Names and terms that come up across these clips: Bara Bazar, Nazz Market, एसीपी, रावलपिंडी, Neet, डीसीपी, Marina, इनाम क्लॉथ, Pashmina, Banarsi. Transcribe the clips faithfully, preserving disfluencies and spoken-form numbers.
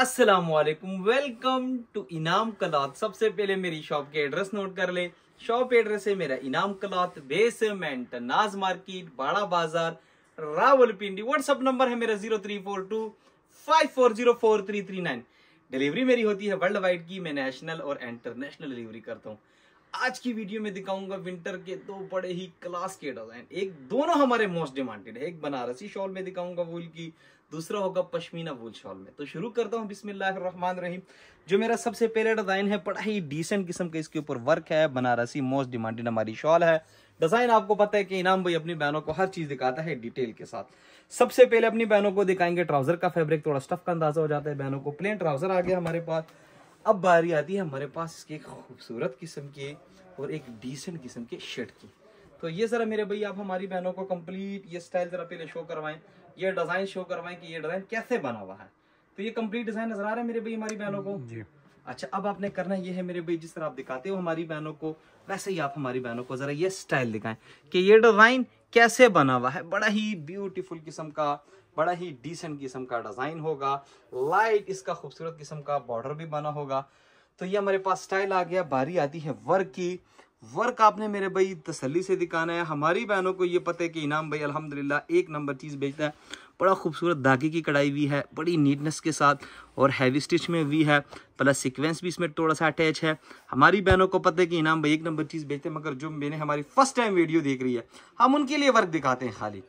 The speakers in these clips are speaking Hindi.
अस्सलाम वालेकुम, वेलकम टू इनाम क्लॉथ। सबसे पहले मेरी शॉप के एड्रेस नोट कर ले। शॉप एड्रेस है मेरा इनाम क्लॉथ, बेसमेंट नाज मार्केट, बड़ा बाजार, रावलपिंडी। व्हाट्सअप नंबर है मेरा zero three four two five four zero four three three nine. Delivery मेरी होती है वर्ल्ड वाइड की, मैं नेशनल और इंटरनेशनल डिलीवरी करता हूँ। आज की वीडियो में दिखाऊंगा विंटर के दो बड़े ही क्लास के डिजाइन। एक दोनों हमारे मोस्ट डिमांडेड है, एक बनारसी शॉल में दिखाऊंगा वूल की, दूसरा होगा पश्मीना वूल शॉल में। तो शुरू करता हूँ बिस्मिल्लाहिर्रहमानिर्रहीम। जो मेरा सबसे पहला डिजाइन है, बड़ा ही डिसेंट किस्म का इसके ऊपर वर्क है, बनारसी मोस्ट डिमांडेड हमारी शॉल है। डिजाइन आपको पता है कि इनाम भाई अपनी बहनों को हर चीज दिखाता है डिटेल के साथ। सबसे पहले अपनी बहनों को दिखाएंगे ट्राउजर का फैब्रिक, थोड़ा स्टफ का अंदाजा हो जाता है बहनों को। प्लेन ट्राउजर आ गया हमारे पास। अब बारी आती है हमारे पास इसके खूबसूरत किस्म के और एक डिसेंट किस्म के शर्ट की। तो ये जरा मेरे भैया आप हमारी बहनों को कंप्लीट ये स्टाइल जरा पहले शो करवाएं, ये डिजाइन शो करवाएं कि ये डिजाइन कैसे बना हुआ है। तो ये कंप्लीट डिजाइन नजर आ रहा है मेरे भैया हमारी बहनों को जी। अच्छा, अब आपने करना ये है मेरे भैया, जिस तरह आप दिखाते हो हमारी बहनों को वैसे ही आप हमारी बहनों को जरा ये स्टाइल दिखाएं कि ये डिजाइन कैसे बना हुआ है। बड़ा ही ब्यूटीफुल किस्म का, बड़ा ही डिसेंट किस्म का डिज़ाइन होगा। लाइट इसका खूबसूरत किस्म का बॉर्डर भी बना होगा। तो ये हमारे पास स्टाइल आ गया। बारी आती है वर्क की। वर्क आपने मेरे भाई तसल्ली से दिखाना है। हमारी बहनों को ये पता है कि इनाम भाई अल्हम्दुलिल्लाह एक नंबर चीज़ बेचता है। बड़ा खूबसूरत धागे की कढ़ाई भी है, बड़ी नीटनेस के साथ, और हैवी स्टिच में भी है, प्लस सीक्वेंस भी इसमें थोड़ा सा अटैच है। हमारी बहनों को पता है कि इनाम भाई एक नंबर चीज़ बेचते हैं, मगर जो मैंने हमारी फर्स्ट टाइम वीडियो देख रही है, हम उनके लिए वर्क दिखाते हैं खाली।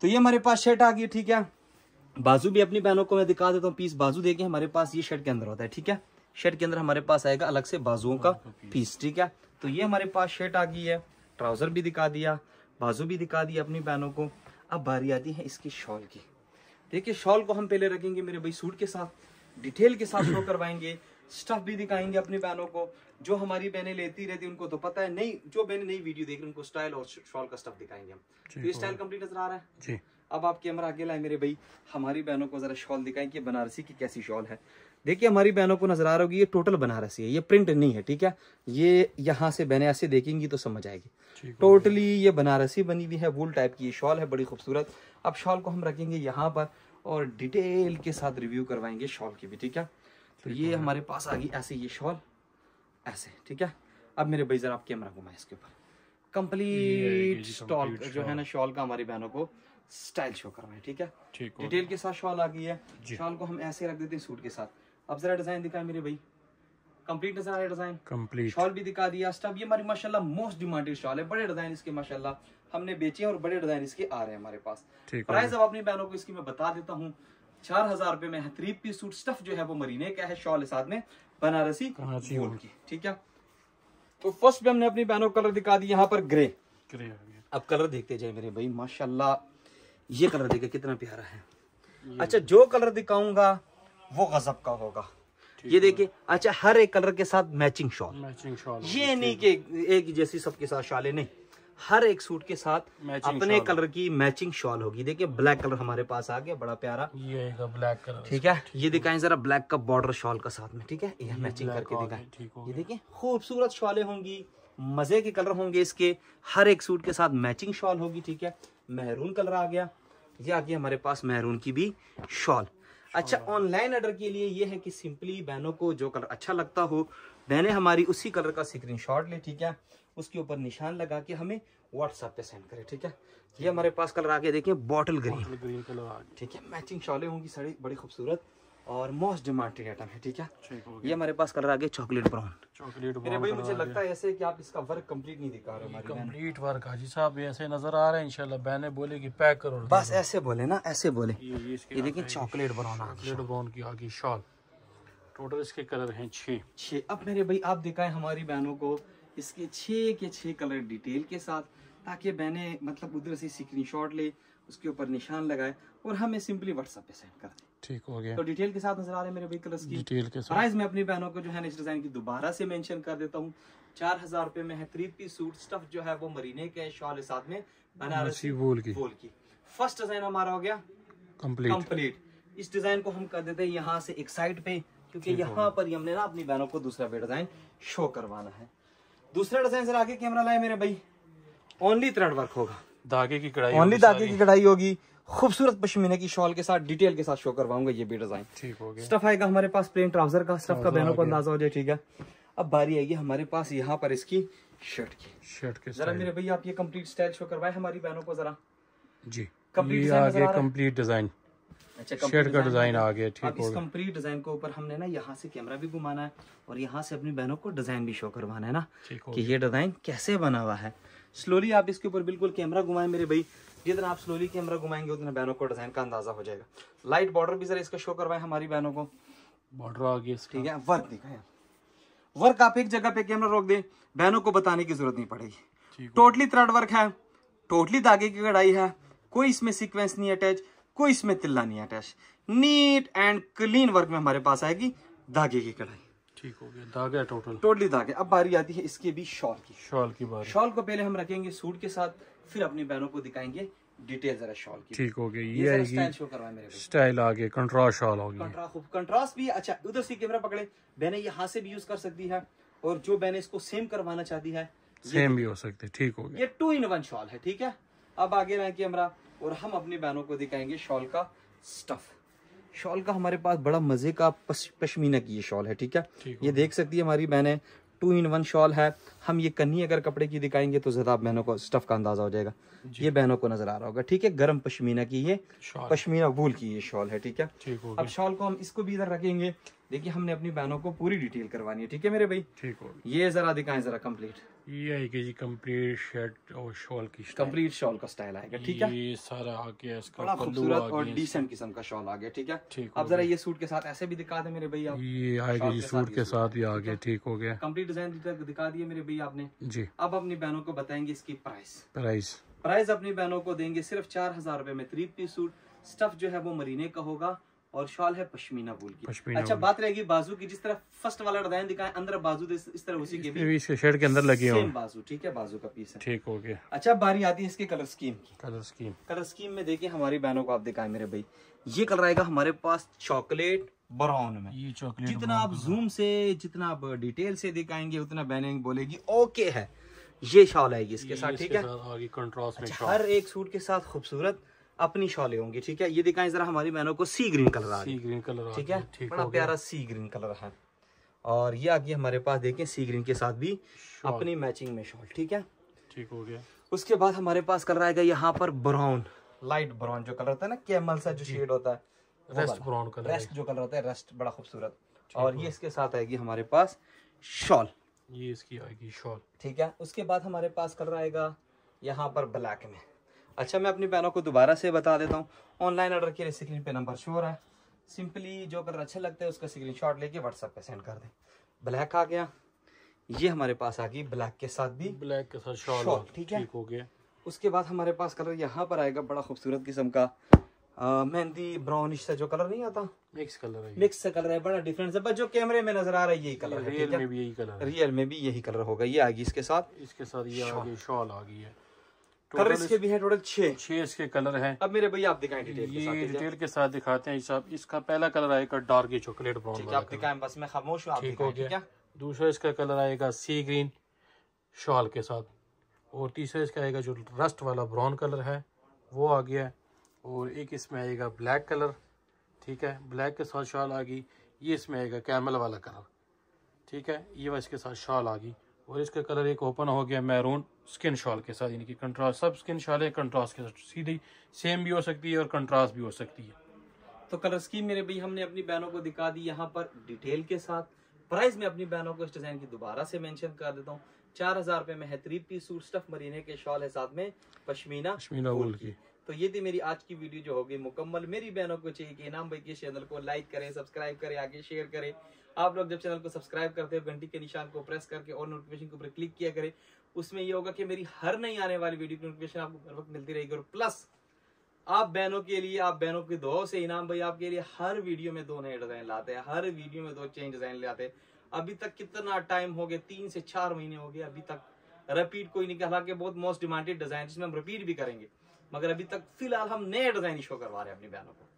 तो ये हमारे पास शर्ट आ गई, ठीक है। बाजू भी अपनी बहनों को मैं दिखा देता हूँ। पीस बाजू देखिए हमारे पास ये शर्ट के अंदर होता है, ठीक है। शर्ट के अंदर हमारे पास आएगा अलग से बाजुओं का पीस, ठीक है। तो ये हमारे पास शर्ट आ गई है, ट्राउजर भी दिखा दिया, बाजू भी दिखा दिया अपनी बहनों को। अब बारी आती है इसकी शॉल की। देखिए शॉल को हम पहले रखेंगे मेरे भाई सूट के साथ, डिटेल के साथ शो करवाएंगे, स्टफ भी दिखाएंगे अपनी बहनों को। जो हमारी बहनें लेती रहती उनको तो पता है, नहीं जो बहनें नई वीडियो देख रही उनको स्टाइल और शॉल का स्टफ दिखाएंगे हम। तो ये स्टाइल कंप्लीट नजर आ रहा है जी। अब आप कैमरा आगे लाए मेरे भाई, हमारी बहनों को जरा शॉल दिखाएं कि बनारसी की कैसी शॉल है। देखिए हमारी बहनों को नजर आ रहा होगी, ये टोटल बनारसी है, ये प्रिंट नहीं है, ठीक है। ये यहाँ से बहने ऐसे देखेंगी तो समझ आएगी टोटली ये बनारसी बनी हुई है, वूल टाइप की ये शॉल है, बड़ी खूबसूरत। अब शॉल को हम रखेंगे यहाँ पर और डिटेल के साथ रिव्यू करवाएंगे शॉल की भी, ठीक है। तो ये हमारे पास आ गई ऐसे ये शॉल ऐसे, ठीक है। अब मेरे भाई जरा आप कैमरा घुमाएं इसके ऊपर, कंप्लीट स्टॉल जो है ना शॉल का हमारी बहनों को स्टाइल शो करवाएं, ठीक है। डिटेल के साथ शॉल आ गई है। शॉल को हम ऐसे रख देते हैं सूट के साथ। अब जरा डिजाइन दिखाएं मेरे भाई, कंप्लीट नजर आ रहा है डिजाइन, कंप्लीट शॉल भी दिखा दिया, स्टफ। ये हमारी माशाल्लाह मोस्ट डिमांडेड शॉल है, बड़े डिजाइन इसके माशाल्लाह हमने बेचे और बड़े डिजाइन इसके आ रहे हैं हमारे पास। प्राइस अब अपनी बहनों को इसकी मैं बता देता हूँ, चार हजार रुपए में है। थ्री पीस सूट, स्टफ जो है वो मरीने का है, शॉल साथ में बनारसी वूल की, ठीक है। तो फर्स्ट पे हमने अपनी बहनों को कलर दिखा दी, यहाँ पर ग्रे ग्रे। अब कलर देखते जाए मेरे भाई, माशाल्लाह ये कलर देखिए कितना प्यारा है। अच्छा, जो कलर दिखाऊंगा वो गजब का होगा, ये देखिए। अच्छा, हर एक कलर के साथ मैचिंग शॉल, मैचिंग शॉल। ये नहीं कि एक जैसी सबके साथ शॉल है, नहीं, हर एक सूट के साथ अपने कलर की मैचिंग शॉल होगी। देखिए ब्लैक कलर हमारे पास आ गया, बड़ा प्यारा ये ब्लैक कलर, ठीक है। ये दिखाएं जरा ब्लैक का बॉर्डर शॉल का साथ में, ठीक है। ये मैचिंग करके दिखाएं, ये देखिए खूबसूरत शॉलें होंगी, मजे के कलर होंगे इसके, हर एक सूट के साथ मैचिंग शॉल होगी, ठीक है। मेहरून कलर आ गया, ये आ गया हमारे पास मेहरून की भी शॉल। अच्छा, ऑनलाइन ऑर्डर के लिए ये है कि सिंपली बहनों को जो कलर अच्छा लगता हो, बहने हमारी उसी कलर का स्क्रीनशॉट ले, ठीक है। उसके ऊपर निशान लगा के हमें व्हाट्सएप पे सेंड करें, ठीक है। ये हमारे पास कलर आगे देखिए बॉटल ग्रीन ग्रीन कलर, ठीक है। मैचिंग शॉलें होंगी साड़ी, बड़ी खूबसूरत और मोस्ट डिमांडेड आइटम है, ठीक है। ये हमारे पास कलर आगे चॉकलेट ब्राउन, चॉकलेट ब्राउन। मेरे भाई मुझे लगता है ऐसे कि आप इसका वर्क कंप्लीट नहीं दिखा रहे, कंप्लीट वर्क हाजी साहब ऐसे नजर आ रहा है। इंशाल्लाह बहने बोले कि पैक करो, बस ऐसे बोले ना, ऐसे बोले। ये देखिए चॉकलेट ब्राउन, चॉकलेट ब्राउन की आगे शॉल। टोटल इसके कलर हैं छः छः। अब मेरे भाई आप दिखाएं हमारी बहनों को इसके छः के छः कलर डिटेल के साथ, ताकि बहनें मतलब उधर से स्क्रीनशॉट ले, उसके ऊपर निशान लगाए और हमें सिंपली व्हाट्सएप पे सेंड कर दें, ठीक हो गया। तो डिटेल के साथ नजर आ रहे हैं मेरे भाई कलर्स की डिटेल के साथ। प्राइस में अपनी बहनों को जो है इस डिजाइन की दोबारा से मेंशन कर देता हूँ, चार हजार रुपये में है। थ्री पीस सूट, स्टफ जो है वो मरीने के, शॉल साथ में बनारसी वूल की। फर्स्ट डिजाइन हमारा हो गया कंप्लीट। इस डिजाइन को हम कर देते हैं यहाँ से एक साइड पे, क्योंकि यहाँ पर हमने ना अपनी बहनों को दूसरा डिजाइन शो करवाना है। दूसरा डिजाइन सर आगे कैमरा लाए मेरे भाई, ओनली थ्रेड वर्क होगा, धागे की कढ़ाई, ओनली धागे की कढ़ाई होगी, खूबसूरत पश्मीने की शॉल के साथ डिटेल के साथ शो करवाऊंगा ये भी डिजाइन। ठीक हो गया। स्टफ आएगा हमारे पास प्लेन ट्राउजर का, स्टफ का बहनों को अंदाजा हो जाए। ठीक है, अब बारी आएगी हमारे पास यहाँ पर इसकी शर्ट की, शर्ट के जरा मेरे भैया आप ये कंप्लीट स्टाइल शो करवाए हमारी बहनों को जरा। जी कंप्लीट डिजाइन, अच्छा शर्ट का डिजाइन आ गया। ठीक है, इस कंप्लीट डिजाइन के ऊपर हमने ना यहाँ से कैमरा भी घुमाना है और यहाँ से अपनी बहनों को डिजाइन भी शो करवाना है ना कि ये डिजाइन कैसे बना हुआ है। स्लोली आप इसके ऊपर बिल्कुल कैमरा घुमाएं मेरे भाई, जितना आप स्लोली कैमरा घुमाएंगे उतना बहनों को डिजाइन का अंदाजा हो जाएगा। लाइट बॉर्डर भी जरा इसका शो करवाएं हमारी बहनों को, बॉर्डर आ गया। ठीक है, वर्क दिखाएं, वर्क आप एक जगह पे कैमरा रोक दें, बहनों को बताने की जरूरत नहीं पड़ेगी। टोटली थ्रेड वर्क है, टोटली धागे की कढ़ाई है, कोई इसमें सीक्वेंस नहीं अटैच, कोई इसमें तिल्ला नहीं attach, neat and clean work में हमारे पास आएगी धागे की कढ़ाई। ठीक हो गया, धागा टोटल टोटली धागे। अब बारी आती है इसके भी शॉल की, शॉल की बारी। शॉल को पहले हम रखेंगे सूट के साथ, फिर अपनी बहनों को दिखाएंगे डिटेल जरा शॉल की। ठीक हो गया, ये स्टाइल शो करवाएं मेरे को, स्टाइल आ गया, कंट्रास्ट शॉल हो गया, कंट्रास्ट खूब, कंट्रास्ट भी अच्छा। उधर से कैमरा पकड़े बहने, ये हाथ से भी यूज कर सकती है और जो बहने इसको सेम करवाना चाहती है सेम भी हो सकती है। ठीक हो गया, ये टू इन वन शॉल है। ठीक है, अब आगे रहे कैमरा और हम अपनी बहनों को दिखाएंगे शॉल का स्टफ। शॉल का हमारे पास बड़ा मजे का पश्मीना की ये शॉल है। ठीक है, ये देख सकती है हमारी बहनें, टू इन वन शॉल है। हम ये कन्नी अगर कपड़े की दिखाएंगे तो ज्यादा बहनों को स्टफ का अंदाजा हो जाएगा, ये बहनों को नजर आ रहा होगा। ठीक है, गर्म पश्मीना की ये पश्मीना वूल की ये शॉल है। ठीक है, अब शॉल को हम इसको भी इधर रखेंगे। देखिए हमने अपनी बहनों को पूरी डिटेल करवानी है। ठीक है मेरे भाई, ठीक हो गया, ये जरा दिखाएं जरा कंप्लीट, ये है कि जी कंप्लीट शर्ट और शॉल की, कंप्लीट शॉल का स्टाइल आएगा। ठीक है, ये सारा आ गया इसका, बड़ा खूबसूरत और डिसेंट किस्म का शॉल आ गया। ठीक है, अब जरा ये सूट के साथ ऐसे भी दिखा दे मेरे भाई आप, ये आएगा जी सूट के साथ ये आ गया। ठीक हो गया, कंप्लीट डिजाइन दिखा दिए मेरे भाई आपने जी। अब अपनी बहनों को बताएंगे इसकी प्राइस, प्राइस प्राइस अपनी बहनों को देंगे सिर्फ चार हजार रूपए में थ्री पीस सूट। स्टफ जो है वो मरीने का होगा और शॉल है पश्मीना वूल की। पश्मीना अच्छा, बात रहेगी बाजू की, जिस तरह फर्स्ट वाला डिजाइन दिखाएं अंदर बाजू इस तरह उसी के भी शर्ट के अंदर लगे हो बाजू। ठीक है, बाजू का पीस है। ठीक हो गया। अच्छा, बारी आती है इसके कलर स्कीम की। कलर स्कीम कलर स्कीम में देखिए हमारी बहनों को आप दिखाएं मेरे भाई, ये कलर आएगा हमारे पास चॉकलेट ब्राउन में। ये चॉकलेट जितना आप जूम से, जितना आप डिटेल से दिखाएंगे उतना बहनें बोलेगी ओके है, ये शॉल आएगी इसके साथ। ठीक है, हर एक सूट के साथ खूबसूरत अपनी शॉले होंगी। ठीक है, ये दिखाएं जरा हमारी बहनों को, सी ग्रीन कलर आ गया, सी ग्रीन कलर। ठीक है, बड़ा प्यारा सी ग्रीन कलर है और ये आगे हमारे पास देखें सी ग्रीन के साथ भी अपनी मैचिंग में शॉल। ठीक है, ठीक हो गया। उसके बाद हमारे पास कलर आएगा यहाँ पर ब्राउन, लाइट ब्राउन, जो कलर होता है ना कैमल सा जो शेड होता है, रेस्ट ब्राउन कलर, रेस्ट जो कलर होता है रेस्ट, बड़ा खूबसूरत। और ये इसके साथ आएगी हमारे पास शॉल, ये इसकी आएगी शॉल। ठीक है, उसके बाद हमारे पास कलर आएगा यहाँ पर ब्लैक में। अच्छा, मैं अपनी बहनों को दोबारा से बता देता हूँ, ऑनलाइन ऑर्डर के लिए स्क्रीन पे नंबर शो हो रहा है, सिंपली जो कलर अच्छा लगता है उसका स्क्रीनशॉट लेके व्हाट्सएप पे सेंड कर दें। ब्लैक आ गया, ये हमारे पास आ गई ब्लैक के साथ भी, ब्लैक के साथ शॉल। ठीक है, ठीक हो गया। उसके बाद हमारे पास कलर यहाँ पर आएगा बड़ा खूबसूरत किस्म का मेहंदी ब्राउनिश सा जो कलर नहीं आता, मिक्स कलर है, मिक्स कलर है, बड़ा डिफरेंस है, बस जो कैमरे में नजर आ रहा है यही कलर है। रियल में भी यही कलर, रियल में भी यही कलर होगा। ये आ गई इसके साथ, इसके साथ ये आ गई शॉल आ गई है। कलर इसके भी है टोटल छः, छः इसके कलर हैं। अब मेरे भैया आप दिखाएं डिटेल के साथ, डिटेल के साथ दिखाते हैं साहब। इसका पहला कलर आएगा डार्क चॉकलेट ब्राउन, आप दिखाएं, बस मैं खामोश हूं, आप दिखाएं। ठीक है, दूसरा इसका कलर आएगा सी ग्रीन शॉल के साथ और तीसरा इसका आएगा जो रस्ट वाला ब्राउन कलर है वो आ गया और एक इसमें आएगा ब्लैक कलर। ठीक है, ब्लैक के साथ शॉल आ गई। ये इसमें आएगा कैमल वाला कलर। ठीक है, ये वह इसके साथ शॉल आ गई और इसका कलर एक ओपन हो गया मैरून स्किन शॉल के साथ, यानी कि कंट्रास्ट। सब स्किन शॉल है कंट्रास्ट के साथ, सीधी सेम भी हो सकती है और कंट्रास्ट भी हो सकती है। तो कलर स्कीम मेरे भाई हमने अपनी बहनों को दिखा दी यहाँ पर डिटेल के साथ। प्राइस में अपनी बहनों को इस डिजाइन की दोबारा से मेंशन कर देता हूँ, चार हजार रुपए में है three piece suit, stuff merino के शॉल है, साथ में पश्मीना पश्मीना वूल की। तो ये थी मेरी आज की वीडियो जो होगी मुकम्मल। मेरी बहनों को चाहिए कि इनाम भाई के चैनल को लाइक करें, सब्सक्राइब करें, आगे शेयर करें। आप लोग जब चैनल को सब्सक्राइब करते हो घंटी के निशान को प्रेस करके और नोटिफिकेशन के ऊपर क्लिक किया करें, उसमें ये होगा कि मेरी हर नई आने वाली वीडियो की नोटिफिकेशन आपको हर वक्त मिलती रहेगी। और प्लस आप बहनों के लिए, आप बहनों की दुआओं से इनाम भाई आपके लिए हर वीडियो में दो नए डिजाइन लाते हैं, हर वीडियो में दो चेंज डिजाइन लाते हैं। अभी तक कितना टाइम हो गया, तीन से चार महीने हो गए, अभी तक रिपीट कोई नहीं, हालांकि बहुत मोस्ट डिमांडेड डिजाइन जिसमें हम रिपीट भी करेंगे, मगर अभी तक फिलहाल हम नए डिजाइन शो करवा रहे हैं अपनी बहनों को।